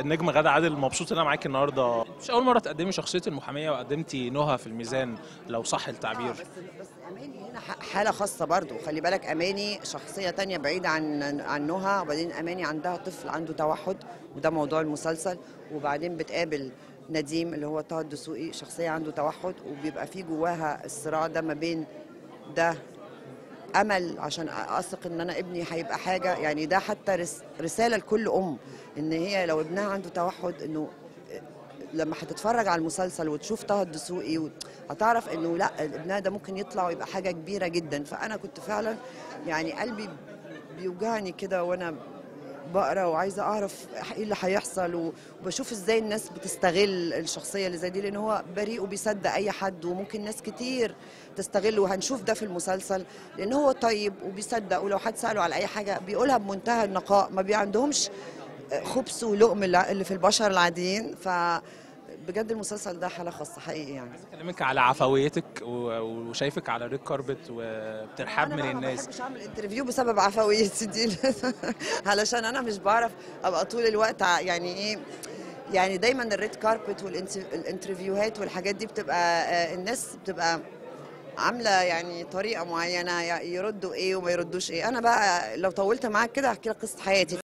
النجم غادة عادل، مبسوط ان انا معاكي النهارده. مش اول مره تقدمي شخصيه المحاميه، وقدمتي نهى في الميزان لو صح التعبير. بس اماني هنا حاله خاصه برضو، خلي بالك اماني شخصيه تانية بعيده عن نهى، وبعدين اماني عندها طفل عنده توحد وده موضوع المسلسل، وبعدين بتقابل نديم اللي هو طه الدسوقي، شخصيه عنده توحد، وبيبقى في جواها الصراع ده ما بين ده امل عشان اثق ان انا ابني هيبقى حاجه، يعني ده حتى رساله لكل ام ان هي لو ابنها عنده توحد، انه لما هتتفرج على المسلسل وتشوف طه الدسوقي هتعرف انه لا، ابنها ده ممكن يطلع ويبقى حاجه كبيره جدا. فانا كنت فعلا يعني قلبي بيوجعني كده وانا بقرا وعايزه اعرف ايه اللي هيحصل، وبشوف ازاي الناس بتستغل الشخصيه اللي زي دي، لان هو بريء وبيصدق اي حد، وممكن ناس كتير تستغله، وهنشوف ده في المسلسل لان هو طيب وبيصدق، ولو حد ساله على اي حاجه بيقولها بمنتهى النقاء، ما بيعندهمش خبث ولقم اللي في البشر العاديين. فبجد المسلسل ده حاله خاصه حقيقي. يعني عايز اكلمك على عفويتك، وشايفك على ريد كاربت وبترحب من الناس. انا مش هعمل انترفيو بسبب عفويتي دي علشان انا مش بعرف ابقى طول الوقت يعني ايه، يعني دايما الريد كاربت والانترفيوهات والحاجات دي بتبقى الناس بتبقى عامله يعني طريقه معينه، يردوا ايه وما يردوش ايه. انا بقى لو طولت معاك كده هحكي لك قصه حياتي.